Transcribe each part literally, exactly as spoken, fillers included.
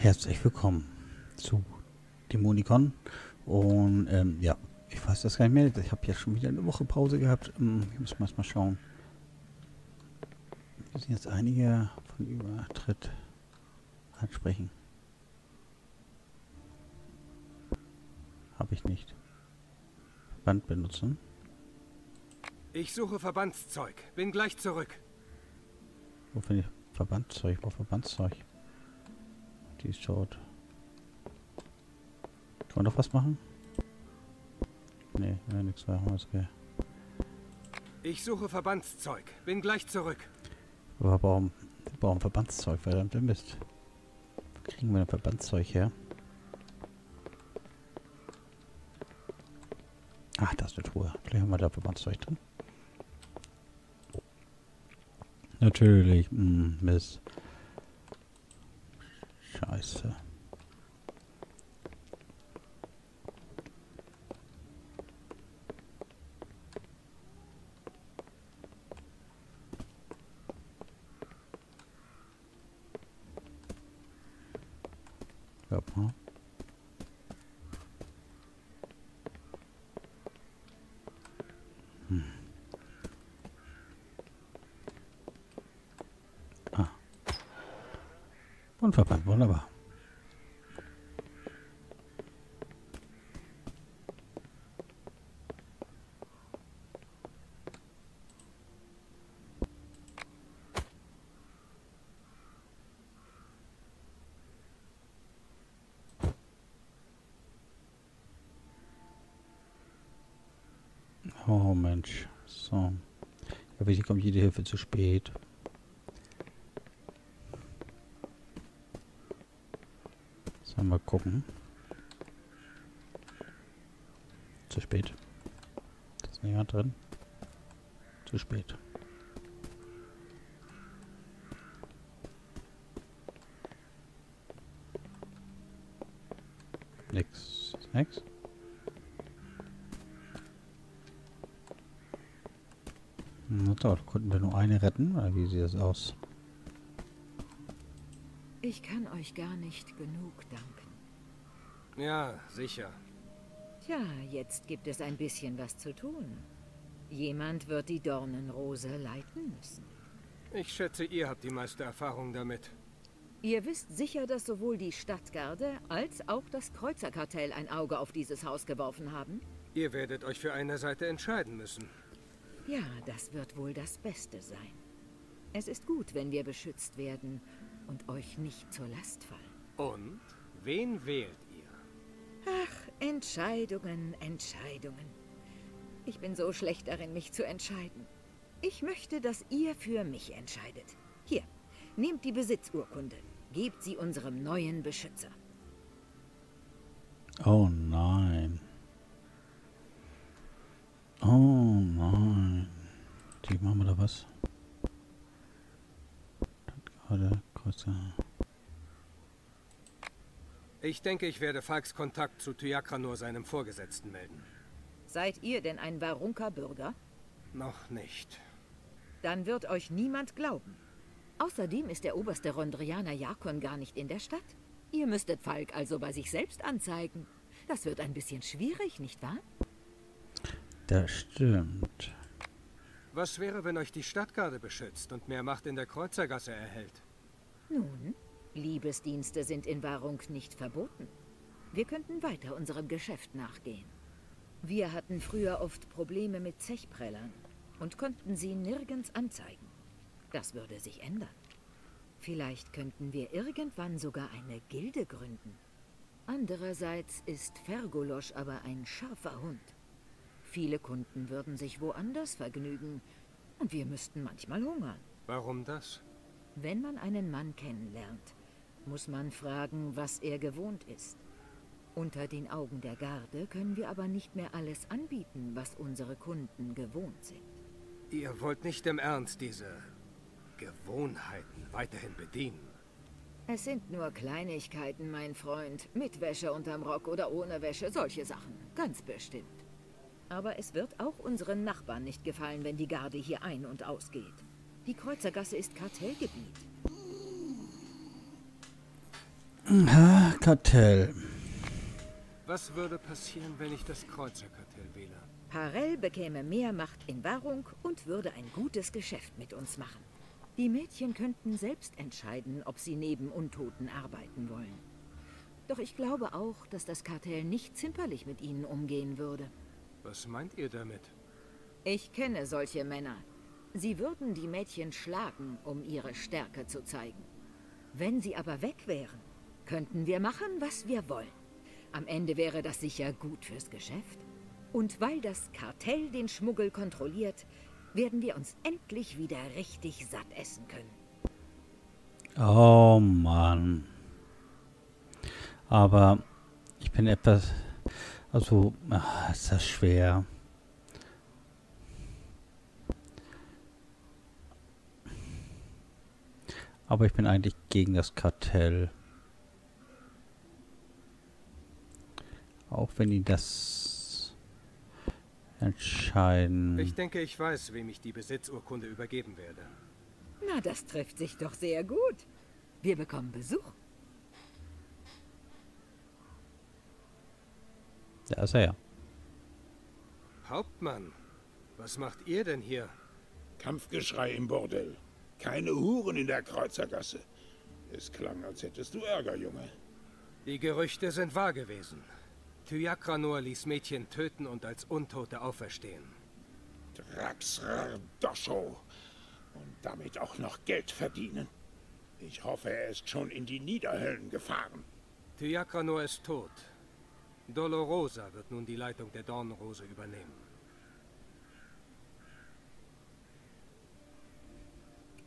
Herzlich willkommen zu Demonicon. Und ähm, ja, ich weiß das gar nicht mehr. Ich habe ja schon wieder eine Woche Pause gehabt. Ich muss mal schauen. Wir sind jetzt einige von Übertritt ansprechen. Habe ich nicht. Verband benutzen. Ich suche Verbandszeug. Bin gleich zurück. Wo finde ich Verbandszeug? Wo Verbandszeug? Die ist tot. Kann man doch was machen? Nee, nein, nichts mehr. Okay. Ich suche Verbandszeug. Bin gleich zurück. Aber warum, warum Verbandszeug? Verdammter Mist. Wo kriegen wir denn Verbandszeug her? Ach, das ist eine Truhe. Vielleicht haben wir da Verbandszeug drin. Natürlich. Hm, Mist. Scheiße. Ja, ne? Hm. Ah. Und verbrannt, wunderbar. Oh Mensch, so. Aber hier kommt jede Hilfe zu spät. So, mal gucken. Zu spät. Da ist niemand drin. Zu spät. Nix. Nix. Dort konnten wir nur eine retten, oder wie sieht es aus? Ich kann euch gar nicht genug danken. Ja, sicher. Tja, jetzt gibt es ein bisschen was zu tun. Jemand wird die Dornenrose leiten müssen. Ich schätze, ihr habt die meiste Erfahrung damit. Ihr wisst sicher, dass sowohl die Stadtgarde als auch das Kreuzerkartell ein Auge auf dieses Haus geworfen haben? Ihr werdet euch für eine Seite entscheiden müssen. Ja, das wird wohl das Beste sein. Es ist gut, wenn wir beschützt werden und euch nicht zur Last fallen. Und? Wen wählt ihr? Ach, Entscheidungen, Entscheidungen. Ich bin so schlecht darin, mich zu entscheiden. Ich möchte, dass ihr für mich entscheidet. Hier, nehmt die Besitzurkunde. Gebt sie unserem neuen Beschützer. Oh nein. Oh nein. Die machen wir da was? Gerade kurzer. Ich denke, ich werde Falks Kontakt zu Tyakranor, seinem Vorgesetzten, melden. Seid ihr denn ein Warunka Bürger? Noch nicht. Dann wird euch niemand glauben. Außerdem ist der oberste Rondrianer Jakon gar nicht in der Stadt. Ihr müsstet Falk also bei sich selbst anzeigen. Das wird ein bisschen schwierig, nicht wahr? Das stimmt. Was wäre, wenn euch die Stadtgarde beschützt und mehr Macht in der Kreuzergasse erhält? Nun, Liebesdienste sind in Warunk nicht verboten. Wir könnten weiter unserem Geschäft nachgehen. Wir hatten früher oft Probleme mit Zechprellern und konnten sie nirgends anzeigen. Das würde sich ändern. Vielleicht könnten wir irgendwann sogar eine Gilde gründen. Andererseits ist Fergolosch aber ein scharfer Hund. Viele Kunden würden sich woanders vergnügen und wir müssten manchmal hungern. Warum das? Wenn man einen Mann kennenlernt, muss man fragen, was er gewohnt ist. Unter den Augen der Garde können wir aber nicht mehr alles anbieten, was unsere Kunden gewohnt sind. Ihr wollt nicht im Ernst diese Gewohnheiten weiterhin bedienen? Es sind nur Kleinigkeiten, mein Freund. Mit Wäsche unterm Rock oder ohne Wäsche, solche Sachen. Ganz bestimmt. Aber es wird auch unseren Nachbarn nicht gefallen, wenn die Garde hier ein- und ausgeht. Die Kreuzergasse ist Kartellgebiet. Kartell. Was würde passieren, wenn ich das Kreuzerkartell wähle? Parel bekäme mehr Macht in Warunk und würde ein gutes Geschäft mit uns machen. Die Mädchen könnten selbst entscheiden, ob sie neben Untoten arbeiten wollen. Doch ich glaube auch, dass das Kartell nicht zimperlich mit ihnen umgehen würde. Was meint ihr damit? Ich kenne solche Männer. Sie würden die Mädchen schlagen, um ihre Stärke zu zeigen. Wenn sie aber weg wären, könnten wir machen, was wir wollen. Am Ende wäre das sicher gut fürs Geschäft. Und weil das Kartell den Schmuggel kontrolliert, werden wir uns endlich wieder richtig satt essen können. Oh Mann. Aber ich bin etwas... Also, ach, ist das schwer. Aber ich bin eigentlich gegen das Kartell. Auch wenn die das entscheiden. Ich denke, ich weiß, wem ich die Besitzurkunde übergeben werde. Na, das trifft sich doch sehr gut. Wir bekommen Besuch. Da ist er ja. Hauptmann, was macht ihr denn hier? Kampfgeschrei im Bordell. Keine Huren in der Kreuzergasse. Es klang, als hättest du Ärger, Junge. Die Gerüchte sind wahr gewesen. Tyakranor ließ Mädchen töten und als Untote auferstehen. Draxardosho. Und damit auch noch Geld verdienen. Ich hoffe, er ist schon in die Niederhöllen gefahren. Tyakranor ist tot. Dolorosa wird nun die Leitung der Dornenrose übernehmen.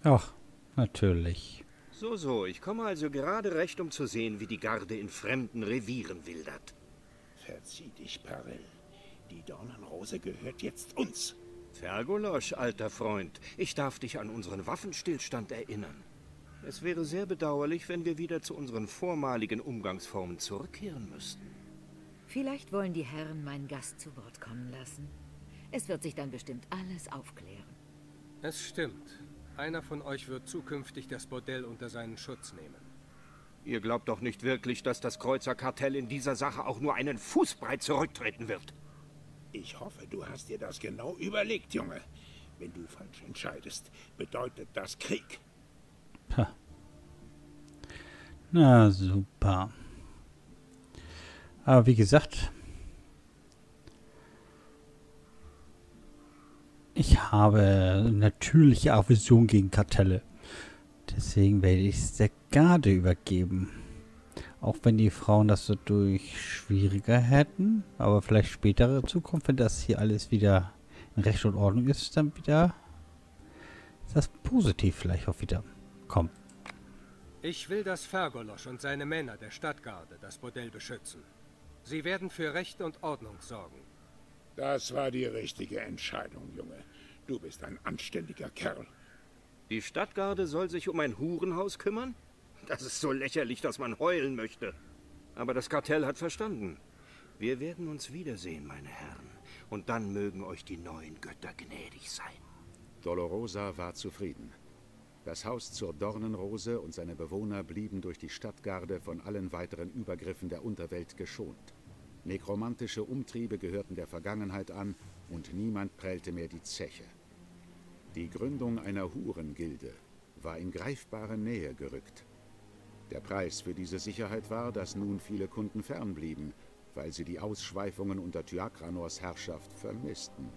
Ach, natürlich. So, so, ich komme also gerade recht, um zu sehen, wie die Garde in fremden Revieren wildert. Verzieh dich, Parel. Die Dornenrose gehört jetzt uns. Fergolosch, alter Freund, ich darf dich an unseren Waffenstillstand erinnern. Es wäre sehr bedauerlich, wenn wir wieder zu unseren vormaligen Umgangsformen zurückkehren müssten. Vielleicht wollen die Herren meinen Gast zu Wort kommen lassen. Es wird sich dann bestimmt alles aufklären. Es stimmt. Einer von euch wird zukünftig das Bordell unter seinen Schutz nehmen. Ihr glaubt doch nicht wirklich, dass das Kreuzerkartell in dieser Sache auch nur einen Fußbreit zurücktreten wird. Ich hoffe, du hast dir das genau überlegt, Junge. Wenn du falsch entscheidest, bedeutet das Krieg. Ha. Na super. Aber wie gesagt, ich habe natürliche Aversion gegen Kartelle. Deswegen werde ich es der Garde übergeben. Auch wenn die Frauen das dadurch schwieriger hätten. Aber vielleicht spätere Zukunft, wenn das hier alles wieder in Recht und Ordnung ist, dann wieder das positiv vielleicht auch wieder kommt. Ich will, dass Fergolosch und seine Männer der Stadtgarde das Bordell beschützen. Sie werden für Recht und Ordnung sorgen. Das war die richtige Entscheidung, Junge. Du bist ein anständiger Kerl. Die Stadtgarde soll sich um ein Hurenhaus kümmern? Das ist so lächerlich, dass man heulen möchte. Aber das Kartell hat verstanden. Wir werden uns wiedersehen, meine Herren. Und dann mögen euch die neuen Götter gnädig sein. Dolorosa war zufrieden. Das Haus zur Dornenrose und seine Bewohner blieben durch die Stadtgarde von allen weiteren Übergriffen der Unterwelt geschont. Nekromantische Umtriebe gehörten der Vergangenheit an und niemand prellte mehr die Zeche. Die Gründung einer Hurengilde war in greifbare Nähe gerückt. Der Preis für diese Sicherheit war, dass nun viele Kunden fernblieben, weil sie die Ausschweifungen unter Tyakranors Herrschaft vermissten.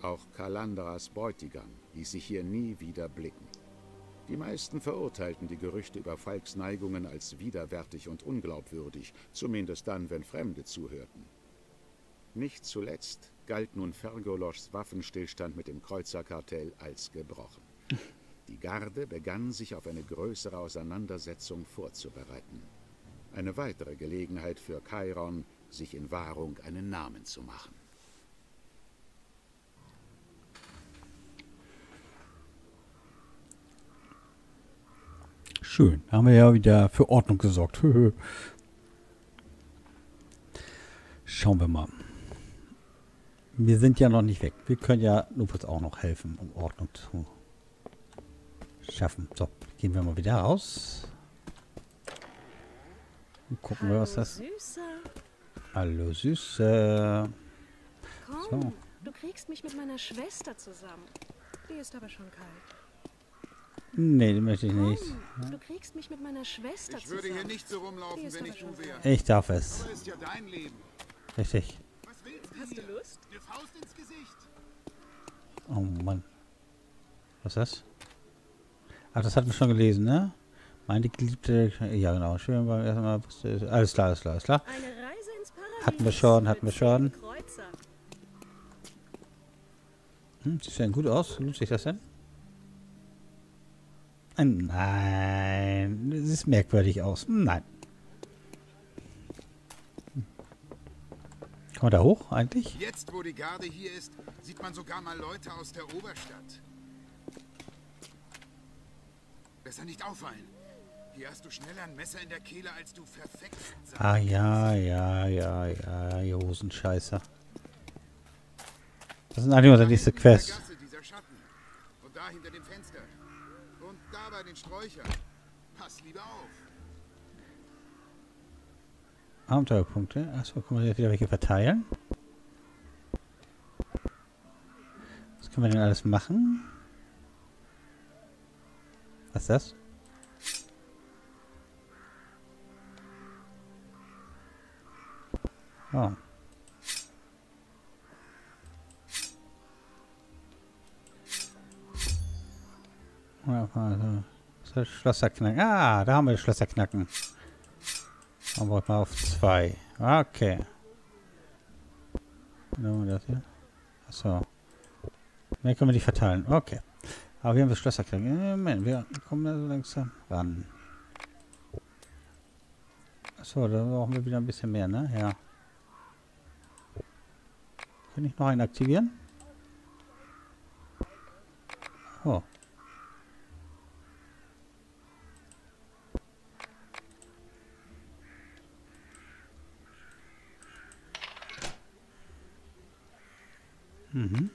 Auch Kalandras Bräutigam ließ sich hier nie wieder blicken. Die meisten verurteilten die Gerüchte über Falks Neigungen als widerwärtig und unglaubwürdig, zumindest dann, wenn Fremde zuhörten. Nicht zuletzt galt nun Fergoloschs Waffenstillstand mit dem Kreuzerkartell als gebrochen. Die Garde begann, sich auf eine größere Auseinandersetzung vorzubereiten. Eine weitere Gelegenheit für Chiron, sich in Warung einen Namen zu machen. Schön, haben wir ja wieder für Ordnung gesorgt. Schauen wir mal. Wir sind ja noch nicht weg. Wir können ja Lupus auch noch helfen, um Ordnung zu schaffen. So, gehen wir mal wieder raus. Gucken wir, was das ist. Hallo Süße. Komm, so. Du kriegst mich mit meiner Schwester zusammen. Die ist aber schon kalt. Nee, die möchte ich nicht. Komm, du kriegst mich mit meiner Schwester ich zusammen. Würde hier nicht so rumlaufen, wenn ich du wäre. Ich darf es. Ist ja dein Leben. Richtig. Was willst du? Hast du Lust? Eine Faust ins Gesicht. Oh Mann. Was ist das? Ach, das hatten wir schon gelesen, ne? Meine geliebte... Ja, genau. Schön beim ersten Mal... Alles klar, alles klar, alles klar. Eine Reise ins Paradies. Hatten wir schon, hatten wir schon. Hm, sieht denn gut aus? Lohnt sich das denn? Nein. Das sieht merkwürdig aus. Nein. Kann man da hoch eigentlich? Jetzt, wo die Garde hier ist, sieht man sogar mal Leute aus der Oberstadt. Besser nicht auffallen. Hier hast du schneller ein Messer in der Kehle, als du verfeckt sagst. Ah ja, ja, ja, ja, ihr Hosenscheißer. Das ist eigentlich unsere nächste Quest. Da hinten in der Gasse, dieser Schatten. Und da hinter dem Fenster. Und da bei den Sträuchern. Pass lieber auf. Abenteuerpunkte. Achso, können wir hier wieder welche verteilen? Was können wir denn alles machen? Was ist das? Oh. Ja, also, das Schlösserknacken. Ah, da haben wir das Schlösserknacken. Dann wollen wir auf zwei. Okay. Nehmen wir das hier. Achso. Dann können wir die verteilen. Okay. Aber wir haben das Schlösserknacken. Moment, wir kommen da so langsam ran. Achso, da brauchen wir wieder ein bisschen mehr, ne? Ja. Kann ich noch einen aktivieren? Oh. Mhm.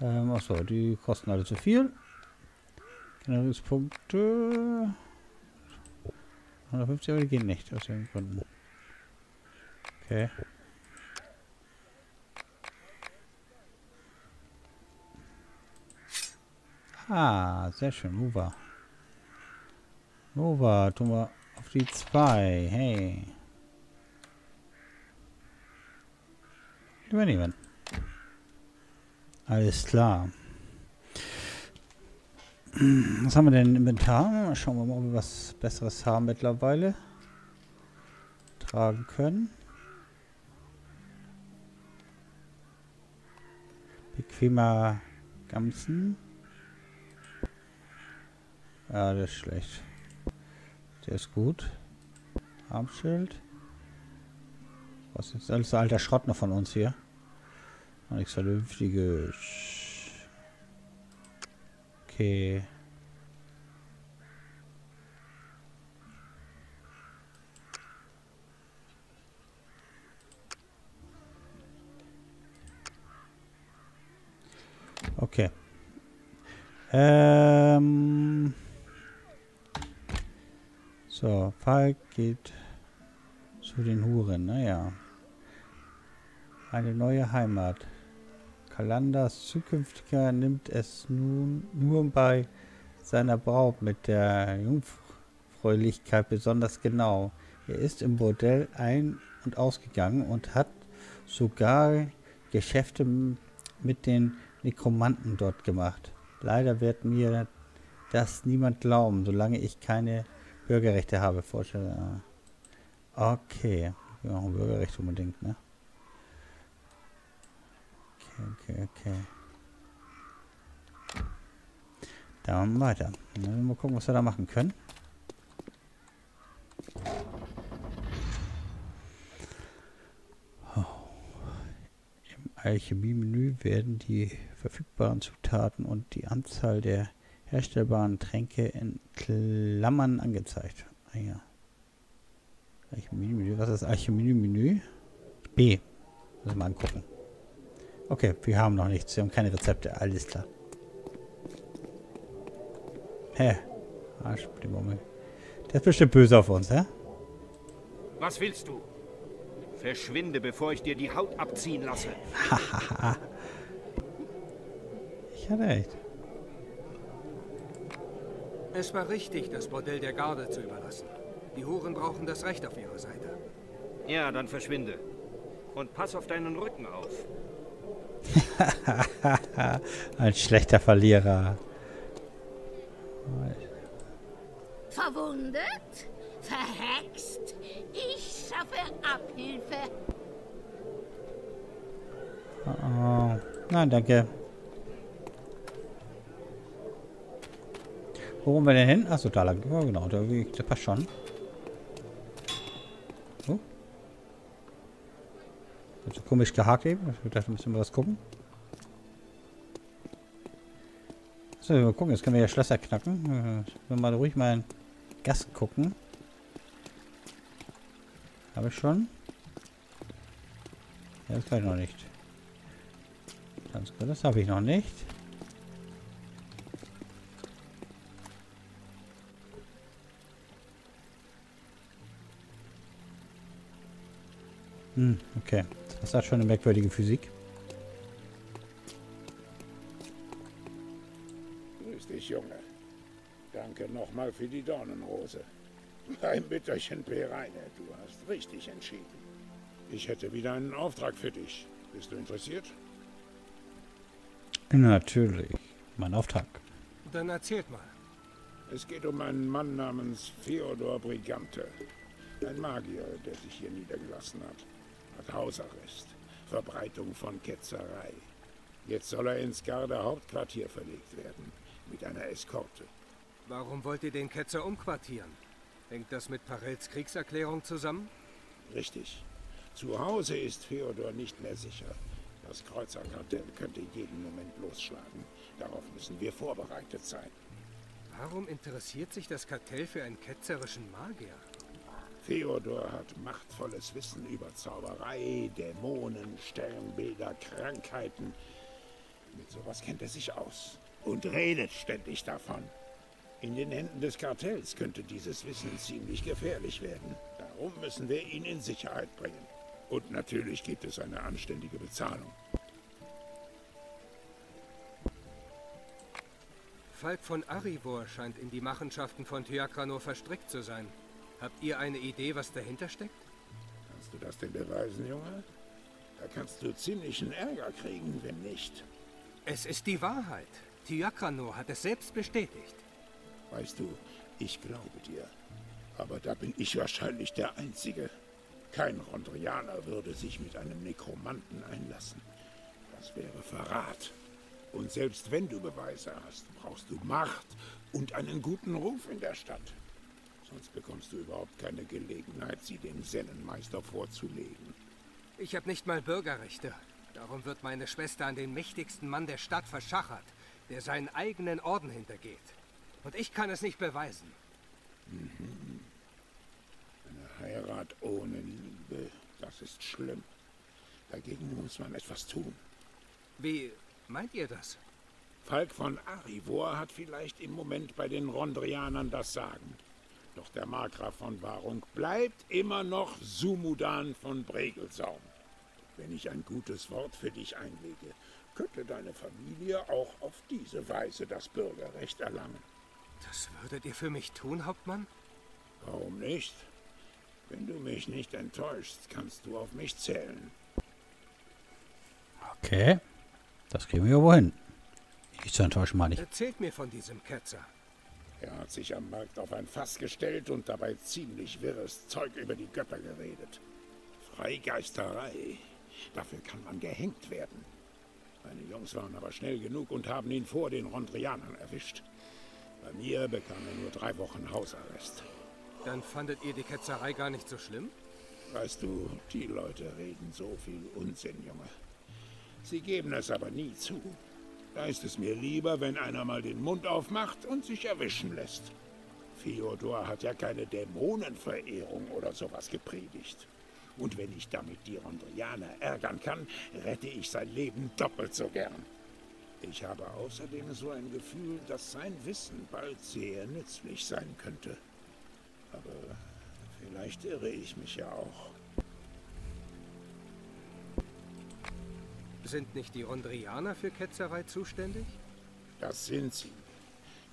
Ähm, achso, die kosten alle zu viel. Generierungspunkte. hundertfünfzig, aber die gehen nicht, aus den Gründen. Okay. Ah, sehr schön, Nova. Nova, tun wir auf die zwei, hey. Übernehmen. Alles klar. Was haben wir denn im Inventar? Schauen wir mal, ob wir was Besseres haben mittlerweile. Tragen können. Bequemer Gamsen. Ja, das ist schlecht. Der ist gut. Armschild. Was ist alles der alter Schrott noch von uns hier? Noch nichts Vernünftiges. Okay. Okay. Ähm. So, Falk geht zu den Huren. Naja. Eine neue Heimat. Kalanders Zukünftiger nimmt es nun nur bei seiner Braut mit der Jungfräulichkeit besonders genau. Er ist im Bordell ein- und ausgegangen und hat sogar Geschäfte mit den Nekromanten dort gemacht. Leider wird mir das niemand glauben, solange ich keine Bürgerrechte habe. Vorstelle. Okay, wir brauchen Bürgerrechte unbedingt, ne? Okay, okay. Dann weiter. Dann mal gucken, was wir da machen können. Oh. Im Alchemie-Menü werden die verfügbaren Zutaten und die Anzahl der herstellbaren Tränke in Klammern angezeigt. Ah ja. Alchemie-Menü. Was ist das Alchemie-Menü? B. Müssen wir mal angucken. Okay, wir haben noch nichts. Wir haben keine Rezepte. Alles klar. Hä? Arsch, die Mummel. Der ist bestimmt böse auf uns, hä? Was willst du? Verschwinde, bevor ich dir die Haut abziehen lasse. Hahaha. Ich hatte recht. Es war richtig, das Bordell der Garde zu überlassen. Die Huren brauchen das Recht auf ihrer Seite. Ja, dann verschwinde. Und pass auf deinen Rücken auf. Ein schlechter Verlierer. Verwundet? Verhext? Ich schaffe Abhilfe. Oh, oh. Nein, danke. Wo wollen wir denn hin? Achso, da lang. Ja, genau, der Weg, der passt schon. So. So komisch gehakt eben. Ich dachte, müssen wir was gucken. So, wir gucken, jetzt können wir ja Schlösser knacken. Wenn wir mal ruhig mal einen Gast gucken. Habe ich schon? Ja, das kann ich noch nicht. Ganz gut, das habe ich noch nicht. Hm, okay. Das hat schon eine merkwürdige Physik. Junge. Danke nochmal für die Dornenrose. Mein Bitterchen Pereine, du hast richtig entschieden. Ich hätte wieder einen Auftrag für dich. Bist du interessiert? Natürlich. Mein Auftrag. Dann erzählt mal. Es geht um einen Mann namens Theodor Brigante. Ein Magier, der sich hier niedergelassen hat. Hat Hausarrest. Verbreitung von Ketzerei. Jetzt soll er ins Garde-Hauptquartier verlegt werden. Mit einer Eskorte. Warum wollt ihr den Ketzer umquartieren? Hängt das mit Parels Kriegserklärung zusammen? Richtig. Zu Hause ist Theodor nicht mehr sicher. Das Kreuzerkartell könnte jeden Moment losschlagen. Darauf müssen wir vorbereitet sein. Warum interessiert sich das Kartell für einen ketzerischen Magier? Theodor hat machtvolles Wissen über Zauberei, Dämonen, Sternbilder, Krankheiten. Mit sowas kennt er sich aus. Und redet ständig davon. In den Händen des Kartells könnte dieses Wissen ziemlich gefährlich werden. Darum müssen wir ihn in Sicherheit bringen. Und natürlich gibt es eine anständige Bezahlung. Falk von Arivor scheint in die Machenschaften von Tyakranor verstrickt zu sein. Habt ihr eine Idee, was dahinter steckt? Kannst du das denn beweisen, Junge? Da kannst du ziemlichen Ärger kriegen, wenn nicht. Es ist die Wahrheit. Tyakranor hat es selbst bestätigt. Weißt du, ich glaube dir. Aber da bin ich wahrscheinlich der Einzige. Kein Rondrianer würde sich mit einem Nekromanten einlassen. Das wäre Verrat. Und selbst wenn du Beweise hast, brauchst du Macht und einen guten Ruf in der Stadt. Sonst bekommst du überhaupt keine Gelegenheit, sie dem Sennenmeister vorzulegen. Ich habe nicht mal Bürgerrechte. Darum wird meine Schwester an den mächtigsten Mann der Stadt verschachert, der seinen eigenen Orden hintergeht. Und ich kann es nicht beweisen. Mhm. Eine Heirat ohne Liebe, das ist schlimm. Dagegen muss man etwas tun. Wie meint ihr das? Falk von Arivor hat vielleicht im Moment bei den Rondrianern das Sagen. Doch der Markgraf von Warunk bleibt immer noch Sumudan von Bregelsaum. Wenn ich ein gutes Wort für dich einlege, könnte deine Familie auch auf diese Weise das Bürgerrecht erlangen. Das würdet ihr für mich tun, Hauptmann? Warum nicht? Wenn du mich nicht enttäuschst, kannst du auf mich zählen. Okay, das kriegen wir wohl hin. Ich zu enttäuschen mal nicht. Erzählt mir von diesem Ketzer. Er hat sich am Markt auf ein Fass gestellt und dabei ziemlich wirres Zeug über die Götter geredet. Freigeisterei. Dafür kann man gehängt werden. Meine Jungs waren aber schnell genug und haben ihn vor den Rondrianern erwischt. Bei mir bekam er nur drei Wochen Hausarrest. Dann fandet ihr die Ketzerei gar nicht so schlimm? Weißt du, die Leute reden so viel Unsinn, Junge. Sie geben es aber nie zu. Da ist es mir lieber, wenn einer mal den Mund aufmacht und sich erwischen lässt. Theodor hat ja keine Dämonenverehrung oder sowas gepredigt. Und wenn ich damit die Rondrianer ärgern kann, rette ich sein Leben doppelt so gern. Ich habe außerdem so ein Gefühl, dass sein Wissen bald sehr nützlich sein könnte. Aber vielleicht irre ich mich ja auch. Sind nicht die Rondrianer für Ketzerei zuständig? Das sind sie.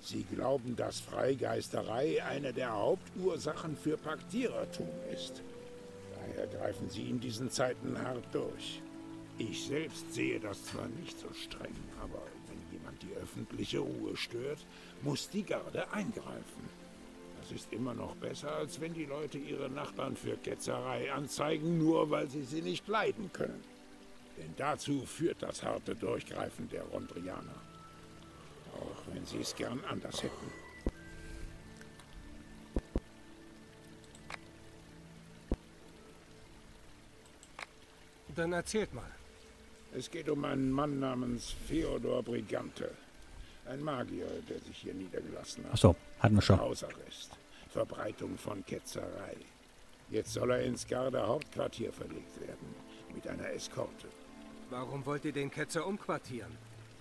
Sie glauben, dass Freigeisterei eine der Hauptursachen für Paktierertum ist. Daher greifen sie in diesen Zeiten hart durch. Ich selbst sehe das zwar nicht so streng, aber wenn jemand die öffentliche Ruhe stört, muss die Garde eingreifen. Das ist immer noch besser, als wenn die Leute ihre Nachbarn für Ketzerei anzeigen, nur weil sie sie nicht leiden können. Denn dazu führt das harte Durchgreifen der Rondrianer. Auch wenn sie es gern anders hätten. Dann erzählt mal. Es geht um einen Mann namens Theodor Brigante. Ein Magier, der sich hier niedergelassen hat. Ach so, hatten wir schon. Hausarrest, Verbreitung von Ketzerei. Jetzt soll er ins Garde-Hauptquartier verlegt werden, mit einer Eskorte. Warum wollt ihr den Ketzer umquartieren?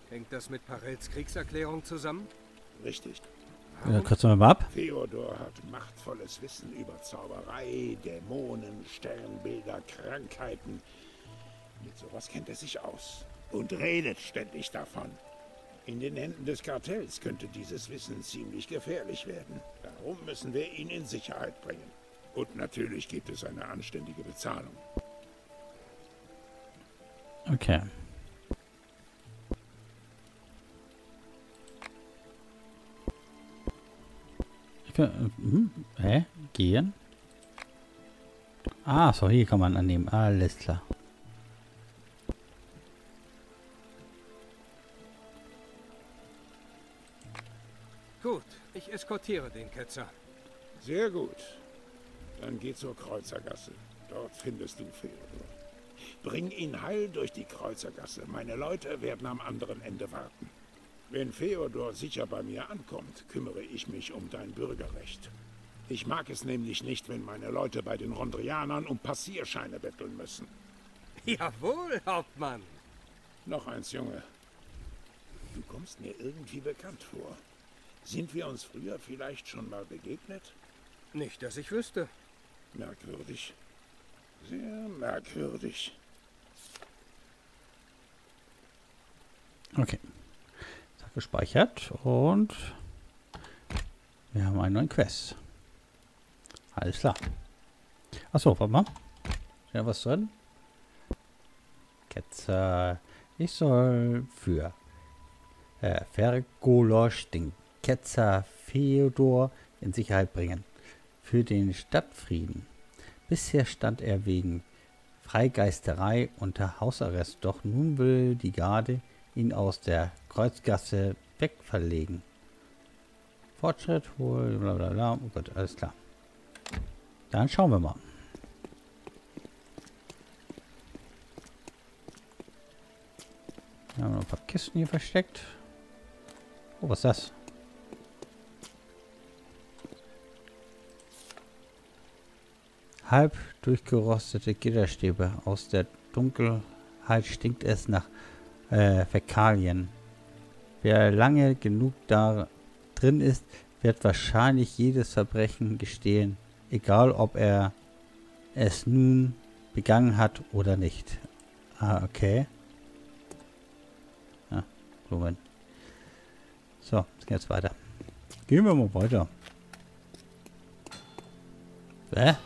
Hängt das mit Parels Kriegserklärung zusammen? Richtig. Ja, kürzen wir mal ab. Theodor hat machtvolles Wissen über Zauberei, Dämonen, Sternbilder, Krankheiten. Mit sowas kennt er sich aus und redet ständig davon. In den Händen des Kartells könnte dieses Wissen ziemlich gefährlich werden. Darum müssen wir ihn in Sicherheit bringen. Und natürlich gibt es eine anständige Bezahlung. Okay. Hm, hä? Gehen? Ah, so, hier kann man annehmen. Alles klar. Gut, ich eskortiere den Ketzer. Sehr gut. Dann geh zur Kreuzergasse. Dort findest du Theodor. Bring ihn heil durch die Kreuzergasse. Meine Leute werden am anderen Ende warten. Wenn Theodor sicher bei mir ankommt, kümmere ich mich um dein Bürgerrecht. Ich mag es nämlich nicht, wenn meine Leute bei den Rondrianern um Passierscheine betteln müssen. Jawohl, Hauptmann! Noch eins, Junge. Du kommst mir irgendwie bekannt vor. Sind wir uns früher vielleicht schon mal begegnet? Nicht, dass ich wüsste. Merkwürdig. Sehr merkwürdig. Okay. Gespeichert und wir haben einen neuen Quest. Alles klar. Achso, warte mal. Ist ja was drin? Ketzer. Ich soll für äh, Fergolosch den Ketzer Theodor in Sicherheit bringen. Für den Stadtfrieden. Bisher stand er wegen Freigeisterei unter Hausarrest, doch nun will die Garde ihn aus der Kreuzgasse wegverlegen. Fortschritt holen, bla bla bla. Oh Gott, alles klar. Dann schauen wir mal. Wir haben noch ein paar Kisten hier versteckt. Oh, was ist das? Halb durchgerostete Gitterstäbe. Aus der Dunkelheit stinkt es nach Äh, Fäkalien. Wer lange genug da drin ist, wird wahrscheinlich jedes Verbrechen gestehen, egal ob er es nun begangen hat oder nicht. Ah, okay. Ah, Blumen. So, jetzt geht's weiter. Gehen wir mal weiter. Hä?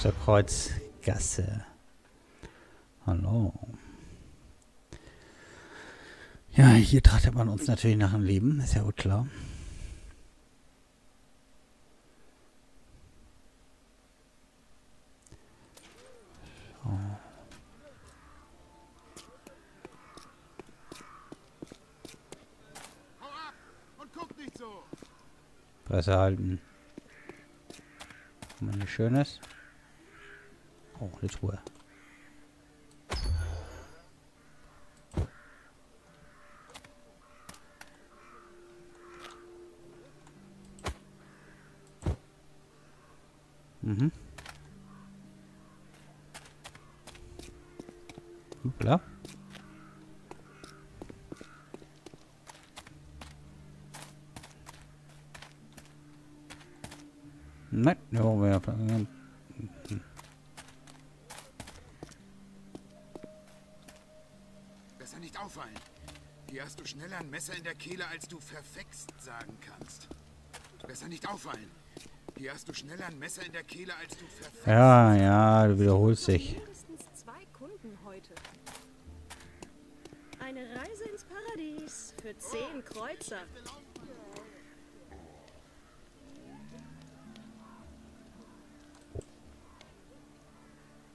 Zur Kreuzgasse. Hallo. Ja, hier trachtet man uns natürlich nach dem Leben. Ist ja wohl klar. So. Presse halten. Mal nichts Schönes. Oh, eine Truhe. Mhm. Hoppla. Nein, da brauchen wir ja. Besser nicht auffallen. Hier hast du schneller ein Messer in der Kehle, als du verfext sagen kannst. Besser nicht auffallen. Hier hast du schneller ein Messer in der Kehle, als du verfext. Ja, ja, du wiederholst dich. Mindestens zwei Kunden heute. Eine Reise ins Paradies für zehn Kreuzer.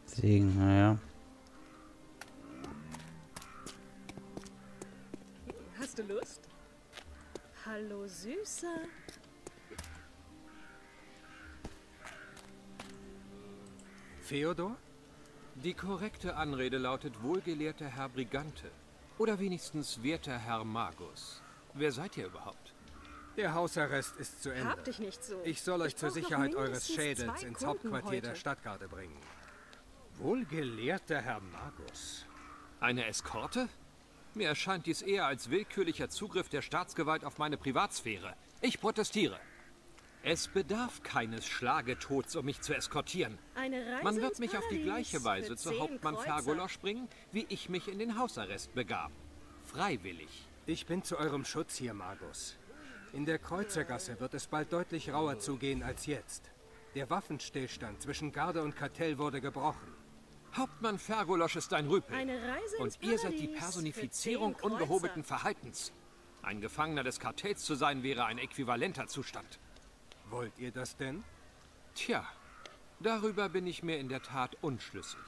Segen, naja. Hast du Lust? Hallo, Süßer. Theodor? Die korrekte Anrede lautet wohlgelehrter Herr Brigante. Oder wenigstens werter Herr Magus. Wer seid ihr überhaupt? Der Hausarrest ist zu Ende. Hab dich nicht so. Ich soll euch ich zur Sicherheit eures Schädels ins Kunden Hauptquartier heute. der Stadtgarde bringen. Wohlgelehrter Herr Magus. Eine Eskorte? Mir erscheint dies eher als willkürlicher Zugriff der Staatsgewalt auf meine Privatsphäre. Ich protestiere. Es bedarf keines Schlagetots, um mich zu eskortieren. Man wird mich auf die gleiche Weise zu Hauptmann Fergolosch bringen, wie ich mich in den Hausarrest begab. Freiwillig. Ich bin zu eurem Schutz hier, Magus. In der Kreuzergasse wird es bald deutlich rauer zugehen als jetzt. Der Waffenstillstand zwischen Garde und Kartell wurde gebrochen. Hauptmann Fergolosch ist ein Rüpel. Und ihr seid die Personifizierung ungehobelten Verhaltens. Ein Gefangener des Kartells zu sein, wäre ein äquivalenter Zustand. Wollt ihr das denn? Tja, darüber bin ich mir in der Tat unschlüssig.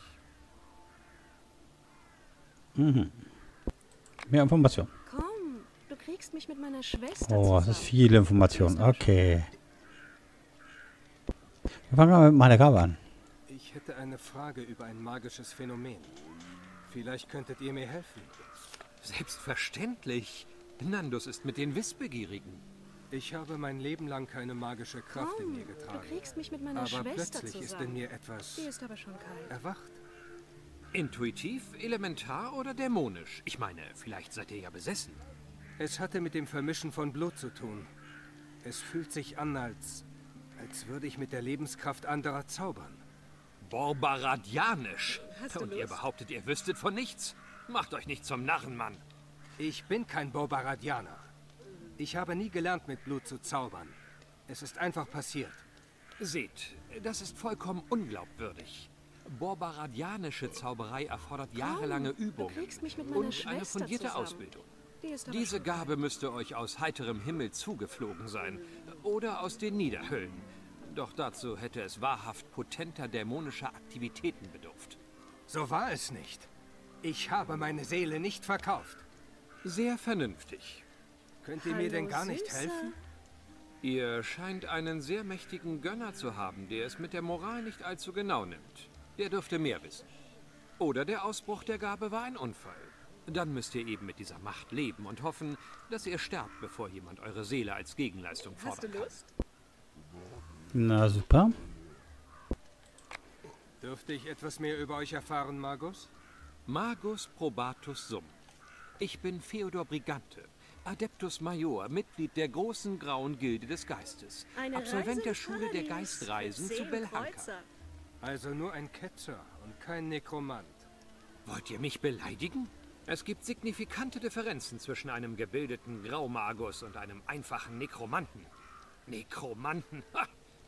Mhm. Mehr Informationen. Komm, du kriegst mich mit meiner Schwester. Oh, das ist viel Information. Okay. Wir fangen mal mit meiner Gabe an. Ich hätte eine Frage über ein magisches Phänomen. Vielleicht könntet ihr mir helfen. Selbstverständlich. Nandus ist mit den Wissbegierigen. Ich habe mein Leben lang keine magische Kraft Komm, in mir getragen. Du kriegst mich mit meiner aber Schwester plötzlich zusammen. Ist in mir etwas Die ist aber schon kalt. erwacht. Intuitiv, elementar oder dämonisch? Ich meine, vielleicht seid ihr ja besessen. Es hatte mit dem Vermischen von Blut zu tun. Es fühlt sich an, als, als würde ich mit der Lebenskraft anderer zaubern. Borbaradianisch. Und Lust? Ihr behauptet, ihr wüsstet von nichts? Macht euch nicht zum Narren, Mann. Ich bin kein Borbaradianer. Ich habe nie gelernt, mit Blut zu zaubern. Es ist einfach passiert. Seht, das ist vollkommen unglaubwürdig. Borbaradianische Zauberei erfordert jahrelange Übung und eine fundierte Ausbildung. Diese Gabe müsste euch aus heiterem Himmel zugeflogen sein oder aus den Niederhöllen. Doch dazu hätte es wahrhaft potenter dämonischer Aktivitäten bedurft. So war es nicht. Ich habe meine Seele nicht verkauft. Sehr vernünftig. Könnt ihr Hallo, mir denn gar nicht Süßer. helfen? Ihr scheint einen sehr mächtigen Gönner zu haben, der es mit der Moral nicht allzu genau nimmt. Der dürfte mehr wissen. Oder der Ausbruch der Gabe war ein Unfall. Dann müsst ihr eben mit dieser Macht leben und hoffen, dass ihr sterbt, bevor jemand eure Seele als Gegenleistung fordern kann. Hast du Lust? Na super. Dürfte ich etwas mehr über euch erfahren, Magus? Magus probatus sum. Ich bin Theodor Brigante. Adeptus Major, Mitglied der großen grauen Gilde des Geistes. Eine Absolvent der Schule der Geistreisen zu Belhanka. Also nur ein Ketzer und kein Nekromant. Wollt ihr mich beleidigen? Es gibt signifikante Differenzen zwischen einem gebildeten Graumagus und einem einfachen Nekromanten. Nekromanten? Ha!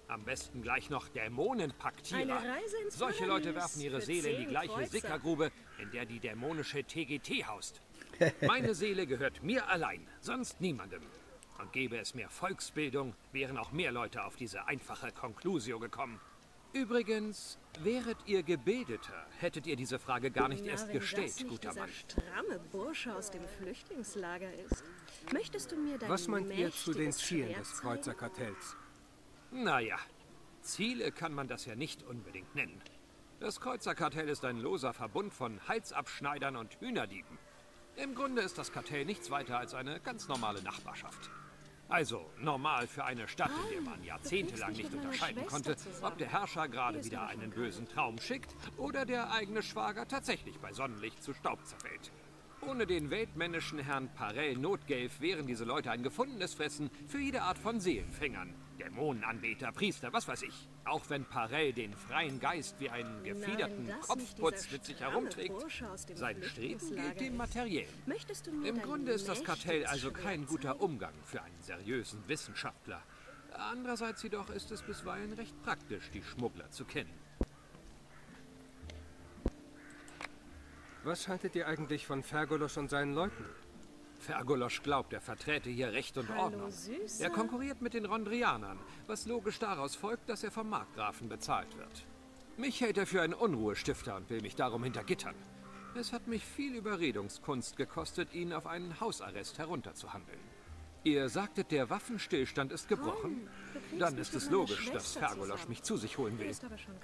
Am besten gleich noch Dämonenpaktierer. Solche Leute werfen ihre Seele in die gleiche Sickergrube, in der die dämonische T G T haust. Meine Seele gehört mir allein, sonst niemandem. Und gäbe es mehr Volksbildung, wären auch mehr Leute auf diese einfache Konklusio gekommen. Übrigens, wäret ihr Gebeteter, hättet ihr diese Frage gar nicht Na, erst gestellt, nicht guter Mann. Stramme Bursche aus dem Flüchtlingslager ist. Möchtest du mir dein Was meint ihr zu den Zielen Schwert des Kreuzerkartells? Naja, Ziele kann man das ja nicht unbedingt nennen. Das Kreuzerkartell ist ein loser Verbund von Halsabschneidern und Hühnerdieben. Im Grunde ist das Kartell nichts weiter als eine ganz normale Nachbarschaft. Also, normal für eine Stadt, in der man jahrzehntelang nicht unterscheiden konnte, ob der Herrscher gerade wieder einen bösen Traum schickt oder der eigene Schwager tatsächlich bei Sonnenlicht zu Staub zerfällt. Ohne den weltmännischen Herrn Parel Notgelf wären diese Leute ein gefundenes Fressen für jede Art von Seelenfängern. Dämonenanbeter, Priester, was weiß ich. Auch wenn Parel den freien Geist wie einen gefiederten Kopfputz mit sich herumträgt, sein Streben gilt dem Materiellen. Im Grunde ist das Kartell also kein guter Umgang für einen seriösen Wissenschaftler. Andererseits jedoch ist es bisweilen recht praktisch, die Schmuggler zu kennen. Was haltet ihr eigentlich von Fergolosch und seinen Leuten? Fergolosch glaubt, er verträte hier Recht und Ordnung. Er konkurriert mit den Rondrianern, was logisch daraus folgt, dass er vom Markgrafen bezahlt wird. Mich hält er für einen Unruhestifter und will mich darum hintergittern. Es hat mich viel Überredungskunst gekostet, ihn auf einen Hausarrest herunterzuhandeln. Ihr sagtet, der Waffenstillstand ist gebrochen? Dann ist es logisch, dass Fergolosch mich zu sich holen will.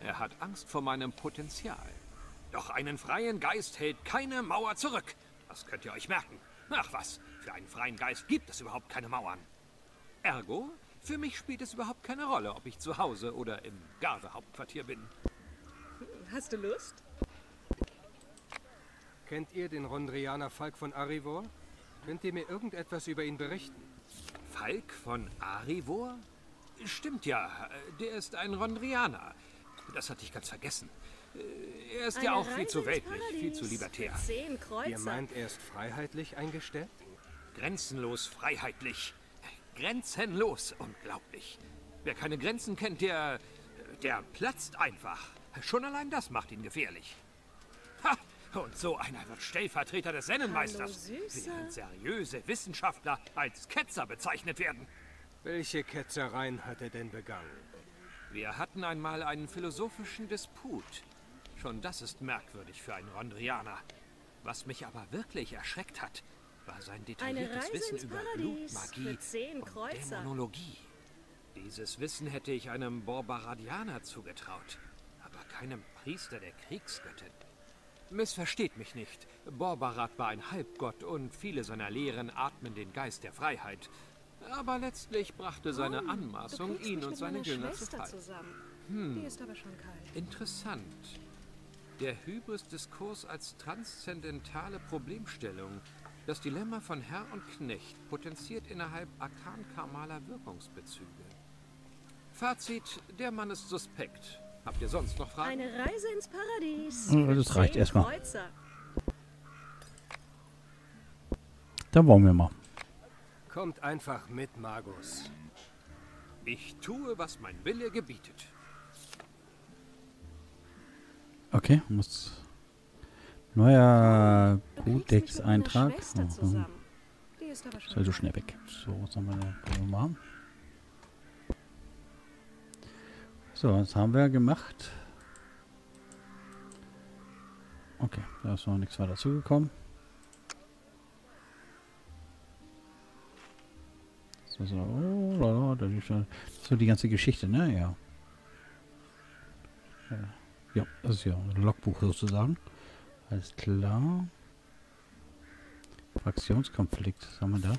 Er hat Angst vor meinem Potenzial. Doch einen freien Geist hält keine Mauer zurück. Das könnt ihr euch merken. Ach was, für einen freien Geist gibt es überhaupt keine Mauern. Ergo, für mich spielt es überhaupt keine Rolle, ob ich zu Hause oder im Gardehauptquartier bin. Hast du Lust? Kennt ihr den Rondrianer Falk von Arivor? Könnt ihr mir irgendetwas über ihn berichten? Falk von Arivor? Stimmt ja, der ist ein Rondrianer. Das hatte ich ganz vergessen. Er ist Eine ja auch viel zu weltlich, Paradies. viel zu libertär. Ihr meint, er ist freiheitlich eingestellt? Grenzenlos freiheitlich. Grenzenlos unglaublich. Wer keine Grenzen kennt, der... der platzt einfach. Schon allein das macht ihn gefährlich. Ha! Und so einer wird Stellvertreter des Sennenmeisters, während seriöse Wissenschaftler als Ketzer bezeichnet werden. Welche Ketzereien hat er denn begangen? Wir hatten einmal einen philosophischen Disput. Schon das ist merkwürdig für einen Rondrianer. Was mich aber wirklich erschreckt hat, war sein detailliertes Wissen über Blutmagie und Dämonologie. Dieses Wissen hätte ich einem Borbaradianer zugetraut, aber keinem Priester der Kriegsgöttin. Missversteht mich nicht. Borbarad war ein Halbgott und viele seiner Lehren atmen den Geist der Freiheit. Aber letztlich brachte seine Anmaßung ihn und seine Jünger zu Fall. Hm, interessant. Der Hybris-Diskurs als transzendentale Problemstellung, das Dilemma von Herr und Knecht, potenziert innerhalb arkankarmaler Wirkungsbezüge. Fazit, der Mann ist suspekt. Habt ihr sonst noch Fragen? Eine Reise ins Paradies. Das reicht erstmal. Dann wollen wir mal. Kommt einfach mit, Magus. Ich tue, was mein Wille gebietet. Okay, muss... Neuer Gudex-Eintrag. Mhm. Ist also schnell weg. So, was haben wir da gemacht? So, das haben wir gemacht. Okay, da ist noch nichts weiter dazugekommen. So, so, oh, lala, das ist schon so die ganze Geschichte, ne? Ja. Ja, das ist ja ein Logbuch sozusagen. Alles klar. Fraktionskonflikt, was haben wir da?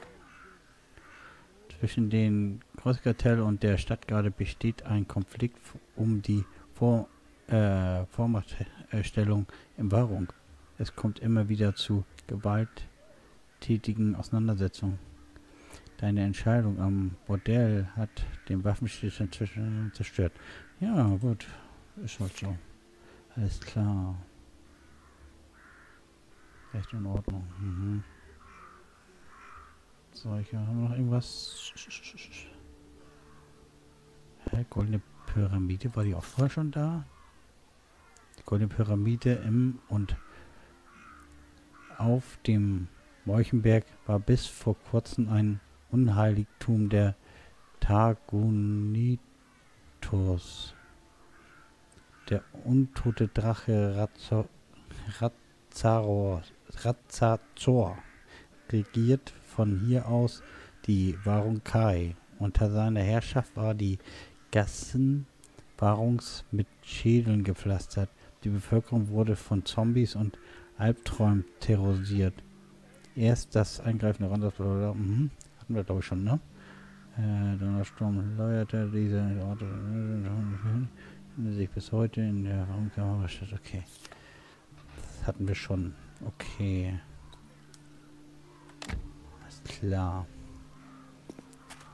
Zwischen dem Kreuzerkartell und der Stadtgarde besteht ein Konflikt um die Vor äh, Vormachtstellung im Warunk. Es kommt immer wieder zu gewalttätigen Auseinandersetzungen. Deine Entscheidung am Bordell hat den Waffenstillstand zwischen zerstört. Ja, gut. Ist halt so. Alles klar. Recht in Ordnung. Mhm. So, ich habe noch irgendwas. Hä, goldene Pyramide, war die auch vorher schon da? Die goldene Pyramide im und auf dem Meuchenberg war bis vor kurzem ein Unheiligtum der Targonitos. Der untote Drache Razazor, Razazor regiert von hier aus die Warunkai. Unter seiner Herrschaft war die Gassen Warunks mit Schädeln gepflastert. Die Bevölkerung wurde von Zombies und Albträumen terrorisiert. Erst das Eingreifen der Rondrianer, mhm. hatten wir glaube ich schon, ne? Äh, Donnersturm läuterte diese Orte sich bis heute in der Raumkammer statt. Okay. Das hatten wir schon. Okay. Alles klar.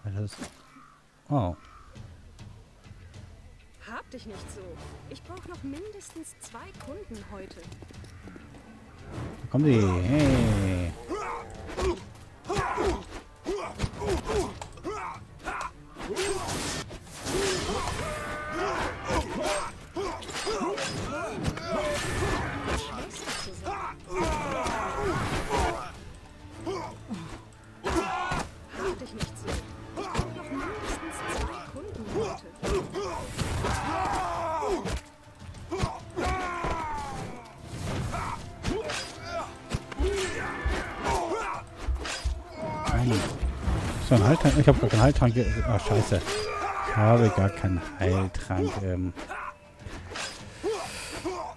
Das ist oh. Hab dich nicht so. Ich brauche noch mindestens zwei Kunden heute. Da kommen die. Hey. Ich habe gar keinen Heiltrank. Ah, scheiße. Ich habe gar keinen Heiltrank ähm,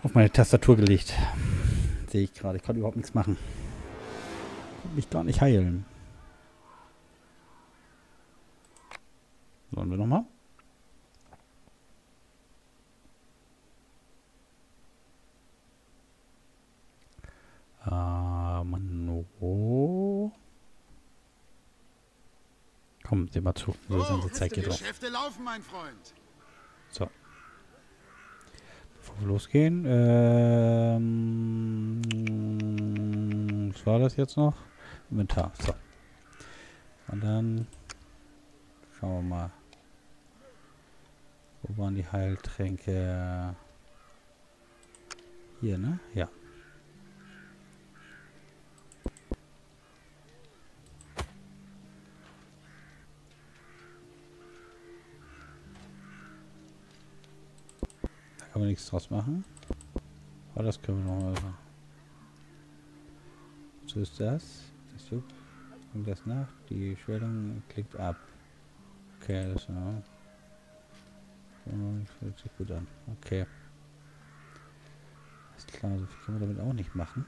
auf meine Tastatur gelegt. Sehe ich gerade. Ich kann überhaupt nichts machen. Ich kann mich gar nicht heilen. Sollen wir nochmal? Ah, Mano. Komm, dem mal zu. So, oh, Zeit geht drauf. Laufen, mein Freund. So. Bevor wir losgehen. Ähm, was war das jetzt noch? Inventar. So. Und dann schauen wir mal. Wo waren die Heiltränke? Hier, ne? Ja. Kann man nichts draus machen. Aber oh, das können wir noch mal machen. So ist das. Das juckt. Und das nach. Die Schwellung klickt ab. Okay, das war. Das hört sich gut an. Okay. Ist klar, so viel können wir damit auch nicht machen.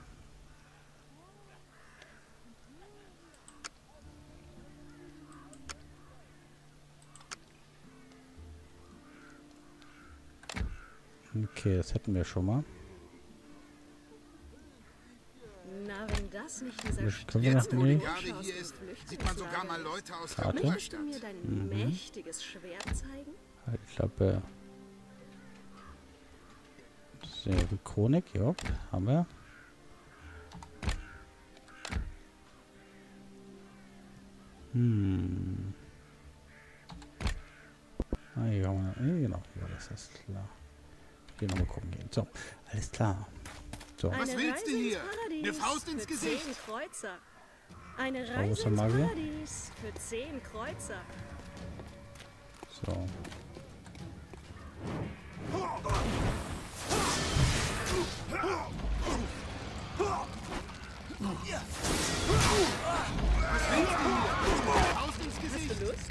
Okay, das hätten wir schon mal. Na, wenn das nicht dieser Stadt jetzt, wo die Garde hier ist, sieht man sogar mal Leute aus der Unterstadt. Möchtest du mir dein mächtiges Schwert zeigen? Halt, Klappe. Selbe Chronik, ja, haben wir. Hm. Ah, hier haben wir, genau, ja, das ist klar. Hier nochmal gucken gehen. So, alles klar. So. Was Eine willst Reise du hier? Eine Faust ins Gesicht. Zehn Kreuzer. Eine Reise ins Paradies für zehn Kreuzer. So. Was willst du hier? Eine Faust ins Gesicht. Hast du Lust?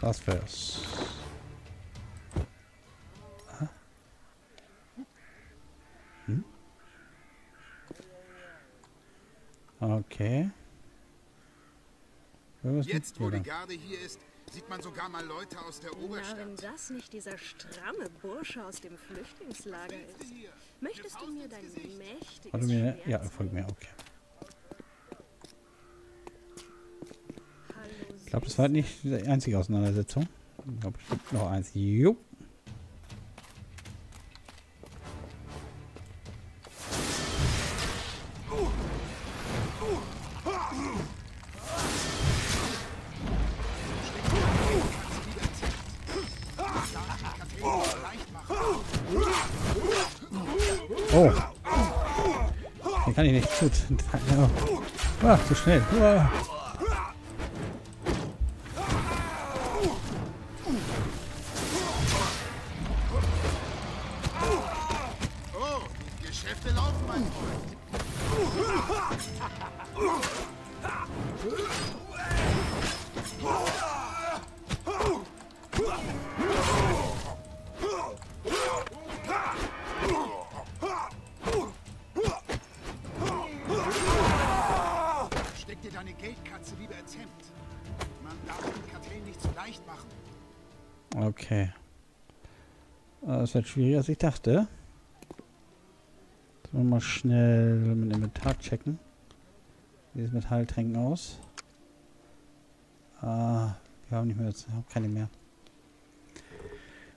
Das wär's. Okay. Jetzt, wo die Garde hier ist, sieht man sogar mal Leute aus der Oberstadt. Na, wenn das nicht dieser stramme Bursche aus dem Flüchtlingslager ist, möchtest du mir dein mächtiges Schwert zeigen? Ja, folg mir, okay. Ich glaube, das war nicht die einzige Auseinandersetzung. Ich glaube, es gibt noch eins. Jo. Oh. Den kann ich nicht gut. Ah, zu schnell. Ah. Okay. Das wird schwieriger, als ich dachte. Jetzt wollen wir mal schnell mit dem Metall checken. Wie sieht es mit Heiltränken aus? Ah, wir haben nicht mehr. Wir haben keine mehr.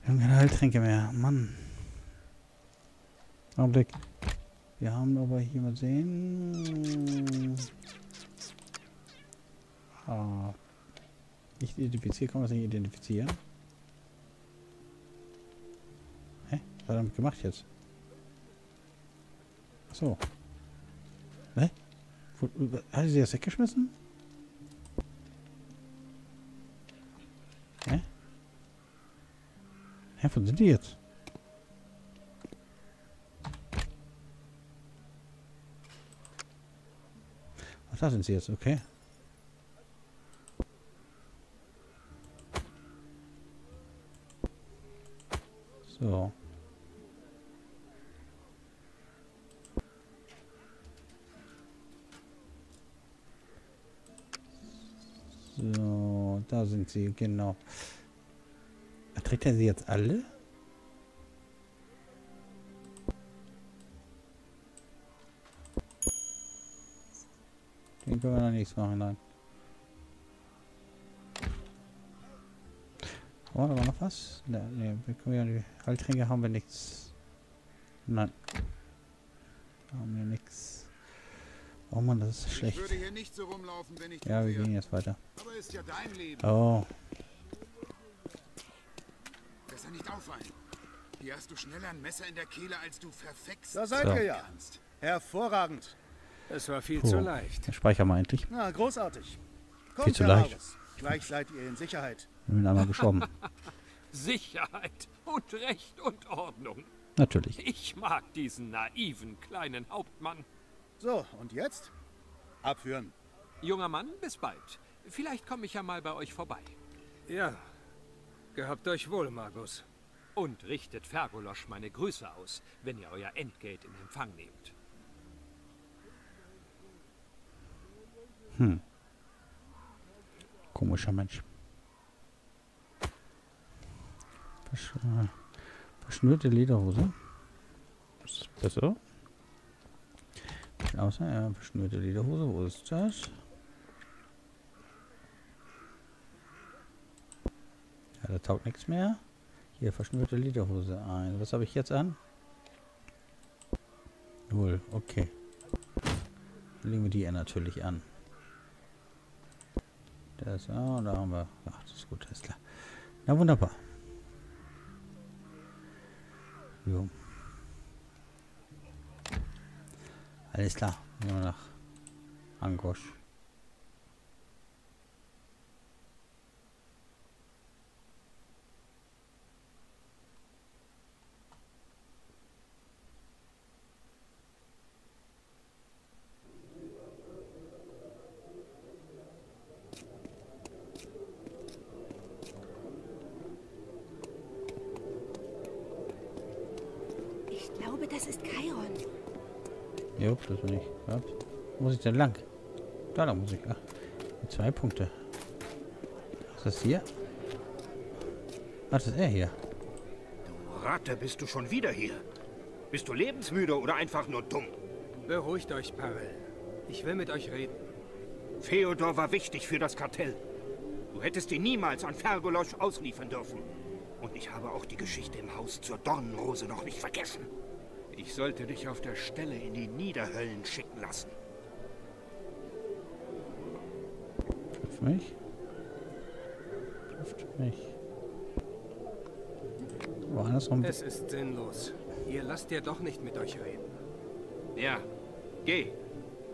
Wir haben keine Heiltränke mehr. Mann. Augenblick. Wir haben aber hier mal sehen. Ah. Nicht identifizieren. Kann man das nicht identifizieren? Was hat er damit gemacht jetzt? Achso. Ne? Hat sie das weggeschmissen? Ne? Hä, wo sind die jetzt? Ach, da sind sie jetzt, okay. So. So, da sind sie, genau. Trägt er sie jetzt alle? Den können wir noch nichts machen, nein. Oh, da war noch was? Ne, ne, wir können ja nicht. Heiltränke haben wir nichts. Nein. Da haben wir nichts. Oh Mann, das ist schlecht. Ich würde hier nicht so rumlaufen, wenn ich ja, wir gehen jetzt weiter. Aber ist ja dein Leben. Oh. Besser nicht auffallen. Hier hast du schneller ein Messer in der Kehle, als du verfeckst. Da seid so. Ihr ja. Hervorragend. Es war viel Puh. Zu leicht. Speichern wir endlich. Na, großartig. Kommt, viel zu leicht. Raus. Gleich seid ihr in Sicherheit. Wir sind einmal gestorben. Sicherheit und Recht und Ordnung. Natürlich. Ich mag diesen naiven kleinen Hauptmann. So, und jetzt? Abführen. Junger Mann, bis bald. Vielleicht komme ich ja mal bei euch vorbei. Ja, gehabt euch wohl, Magus. Und richtet Fergolosch meine Grüße aus, wenn ihr euer Entgelt in Empfang nehmt. Hm. Komischer Mensch. Verschnürte Lederhose. Ist das so? Außer ja, verschnürte Lederhose, wo ist das? Ja, da taugt nichts mehr. Hier, verschnürte Lederhose ein. Was habe ich jetzt an? Null, okay. Dann legen wir die natürlich an. Das, ah, da haben wir. Ach, das ist gut, das ist klar. Na wunderbar. Jo. Alles klar, nur nach Angosch. Ich glaube, das ist Kairon. Jupp, das bin ich. Was muss ich denn lang? Da, da muss ich. Ach, zwei Punkte. Ist das hier? Ach, das ist er hier. Du Ratte, bist du schon wieder hier? Bist du lebensmüde oder einfach nur dumm? Beruhigt euch, Parel. Ich will mit euch reden. Theodor war wichtig für das Kartell. Du hättest ihn niemals an Fergolosch ausliefern dürfen. Und ich habe auch die Geschichte im Haus zur Dornenrose noch nicht vergessen. Ich sollte dich auf der Stelle in die Niederhöllen schicken lassen. Trifft mich. Trifft mich. Wo andersrum. Es ist sinnlos. Ihr lasst ja doch nicht mit euch reden. Ja, geh.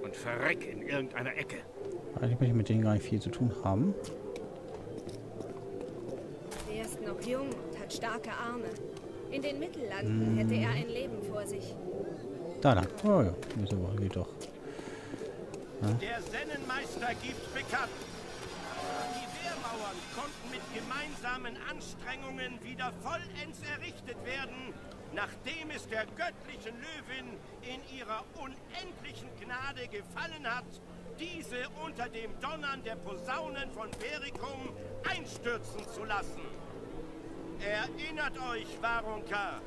Und verreck in irgendeiner Ecke. Eigentlich möchte ich mit denen gar nicht viel zu tun haben. Er ist noch jung und hat starke Arme. In den Mittellanden hätte er ein Leben vor sich. Da lang. Oh ja, das geht doch. Ja. Der Sennenmeister gibt bekannt. Die Wehrmauern konnten mit gemeinsamen Anstrengungen wieder vollends errichtet werden, nachdem es der göttlichen Löwin in ihrer unendlichen Gnade gefallen hat, diese unter dem Donnern der Posaunen von Perikum einstürzen zu lassen. Erinnert euch, Warunka,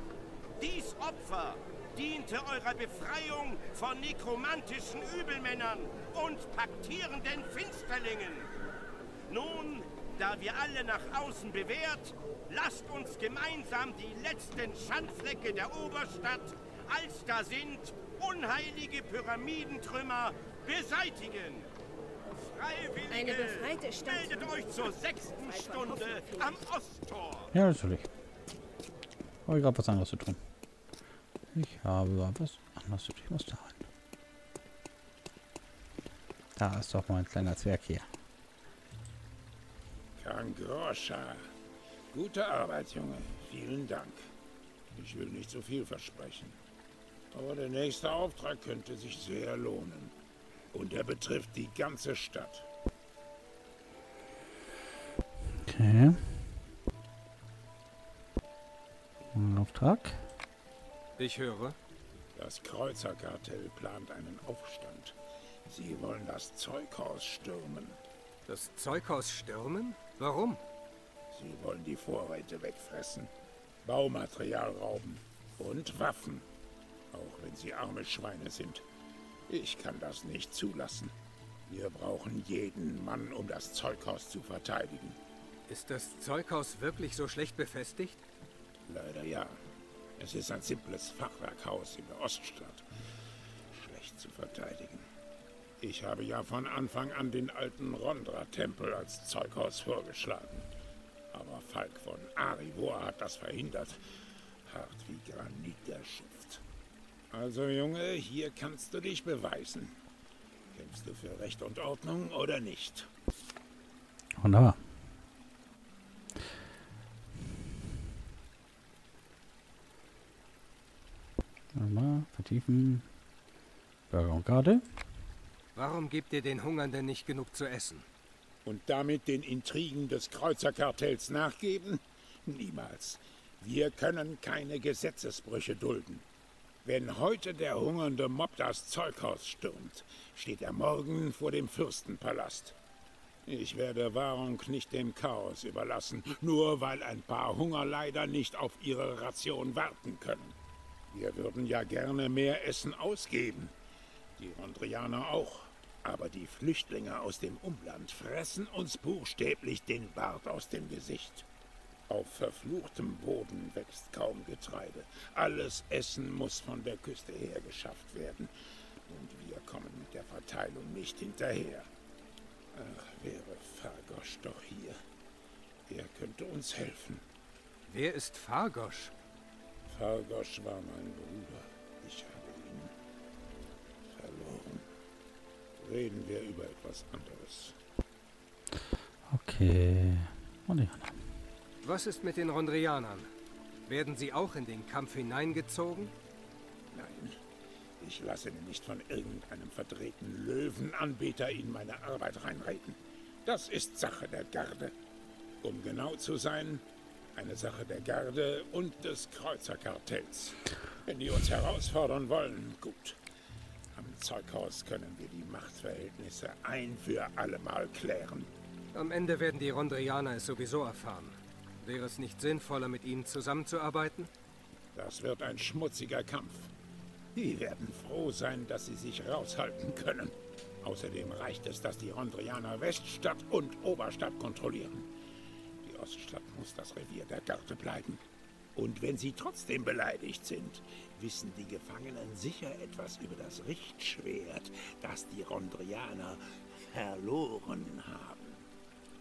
dies Opfer diente eurer Befreiung von nekromantischen Übelmännern und paktierenden Finsterlingen. Nun, da wir alle nach außen bewährt, lasst uns gemeinsam die letzten Schandflecke der Oberstadt, als da sind unheilige Pyramidentrümmer, beseitigen. Eine befreite Stadt. Meldet euch zur sechsten Stunde am Osttor. Ja, natürlich. Habe ich gerade was anderes zu tun. Ich habe was anderes zu tun. Ich muss da rein. Da ist doch mal ein kleiner Zwerg hier. Kangroscha. Gute Arbeit, Junge. Vielen Dank. Ich will nicht so viel versprechen. Aber der nächste Auftrag könnte sich sehr lohnen. Und er betrifft die ganze Stadt. Okay. Ein Auftrag. Ich höre. Das Kreuzerkartell plant einen Aufstand. Sie wollen das Zeughaus stürmen. Das Zeughaus stürmen? Warum? Sie wollen die Vorräte wegfressen, Baumaterial rauben und Waffen. Auch wenn sie arme Schweine sind. Ich kann das nicht zulassen. Wir brauchen jeden Mann, um das Zeughaus zu verteidigen. Ist das Zeughaus wirklich so schlecht befestigt? Leider ja. Es ist ein simples Fachwerkhaus in der Oststadt. Schlecht zu verteidigen. Ich habe ja von Anfang an den alten Rondra-Tempel als Zeughaus vorgeschlagen. Aber Falk von Arivor hat das verhindert. Hart wie Granit der Schuft. Also, Junge, hier kannst du dich beweisen. Kämpfst du für Recht und Ordnung oder nicht? Wunderbar. Nochmal vertiefen. Burger und Garde. Warum gebt ihr den Hungernden nicht genug zu essen? Und damit den Intrigen des Kreuzerkartells nachgeben? Niemals. Wir können keine Gesetzesbrüche dulden. Wenn heute der hungernde Mob das Zeughaus stürmt, steht er morgen vor dem Fürstenpalast. Ich werde Warunk nicht dem Chaos überlassen, nur weil ein paar Hungerleider nicht auf ihre Ration warten können. Wir würden ja gerne mehr Essen ausgeben. Die Rondrianer auch. Aber die Flüchtlinge aus dem Umland fressen uns buchstäblich den Bart aus dem Gesicht. Auf verfluchtem Boden wächst kaum Getreide. Alles Essen muss von der Küste her geschafft werden. Und wir kommen mit der Verteilung nicht hinterher. Ach, wäre Fergolosch doch hier. Er könnte uns helfen. Wer ist Fergolosch? Fergolosch war mein Bruder. Ich habe ihn verloren. Reden wir über etwas anderes. Okay. Und die anderen. Was ist mit den Rondrianern? Werden sie auch in den Kampf hineingezogen? Nein, ich lasse mir nicht von irgendeinem verdrehten Löwenanbeter in meine Arbeit reinreden. Das ist Sache der Garde. Um genau zu sein, eine Sache der Garde und des Kreuzerkartells. Wenn die uns herausfordern wollen, gut. Am Zeughaus können wir die Machtverhältnisse ein für allemal klären. Am Ende werden die Rondrianer es sowieso erfahren. Wäre es nicht sinnvoller, mit ihnen zusammenzuarbeiten? Das wird ein schmutziger Kampf. Die werden froh sein, dass sie sich raushalten können. Außerdem reicht es, dass die Rondrianer Weststadt und Oberstadt kontrollieren. Die Oststadt muss das Revier der Garde bleiben. Und wenn sie trotzdem beleidigt sind, wissen die Gefangenen sicher etwas über das Richtschwert, das die Rondrianer verloren haben.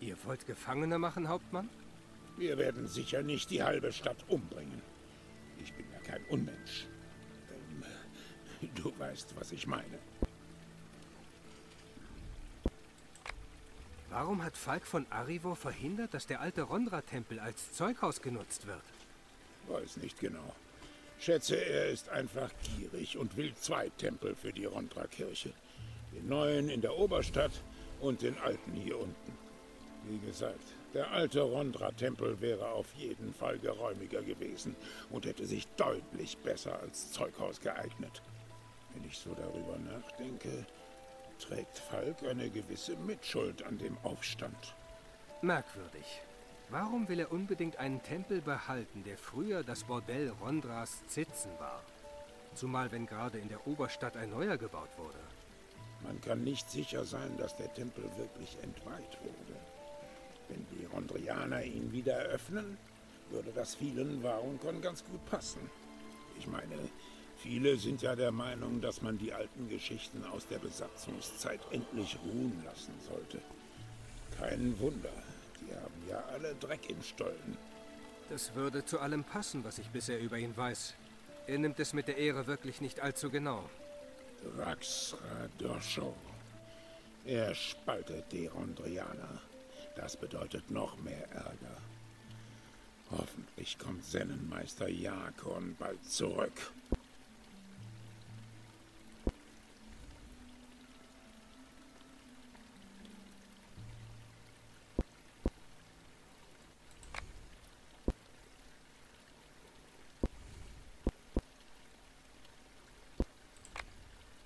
Ihr wollt Gefangene machen, Hauptmann? Wir werden sicher nicht die halbe Stadt umbringen. Ich bin ja kein Unmensch. Ähm, du weißt, was ich meine. Warum hat Falk von Arivor verhindert, dass der alte Rondra-Tempel als Zeughaus genutzt wird? Weiß nicht genau. Schätze, er ist einfach gierig und will zwei Tempel für die Rondra-Kirche. Den neuen in der Oberstadt und den alten hier unten. Wie gesagt, der alte Rondra-Tempel wäre auf jeden Fall geräumiger gewesen und hätte sich deutlich besser als Zeughaus geeignet. Wenn ich so darüber nachdenke, trägt Falk eine gewisse Mitschuld an dem Aufstand. Merkwürdig. Warum will er unbedingt einen Tempel behalten, der früher das Bordell Rondras Zitzen war? Zumal wenn gerade in der Oberstadt ein neuer gebaut wurde. Man kann nicht sicher sein, dass der Tempel wirklich entweiht wurde. Wenn die Rondrianer ihn wieder eröffnen, würde das vielen Warunkern ganz gut passen. Ich meine, viele sind ja der Meinung, dass man die alten Geschichten aus der Besatzungszeit endlich ruhen lassen sollte. Kein Wunder. Die haben ja alle Dreck im Stollen. Das würde zu allem passen, was ich bisher über ihn weiß. Er nimmt es mit der Ehre wirklich nicht allzu genau. Raxadosho. Er spaltet die Rondrianer. Das bedeutet noch mehr Ärger. Hoffentlich kommt Sennenmeister Jakon bald zurück.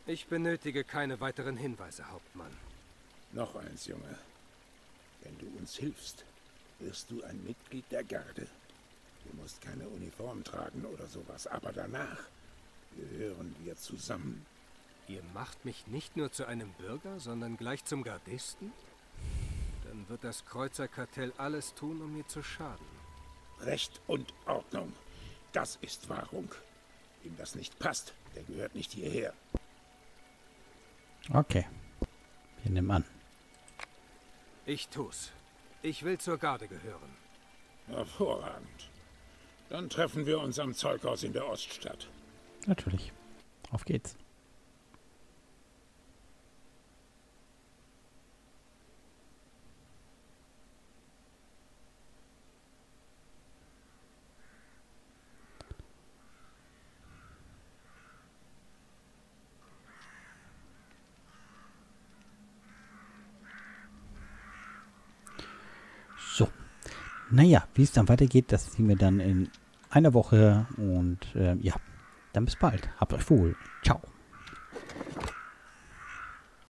Ich benötige keine weiteren Hinweise, Hauptmann. Noch eins, Junge. Wenn du uns hilfst, wirst du ein Mitglied der Garde. Du musst keine Uniform tragen oder sowas, aber danach gehören wir zusammen. Ihr macht mich nicht nur zu einem Bürger, sondern gleich zum Gardisten? Dann wird das Kreuzerkartell alles tun, um mir zu schaden. Recht und Ordnung. Das ist Warunk. Wem das nicht passt, der gehört nicht hierher. Okay. Wir nehmen an. Ich tu's. Ich will zur Garde gehören. Hervorragend. Dann treffen wir uns am Zeughaus in der Oststadt. Natürlich. Auf geht's. Naja, wie es dann weitergeht, das sehen wir dann in einer Woche und äh, ja, dann bis bald. Habt euch wohl. Ciao.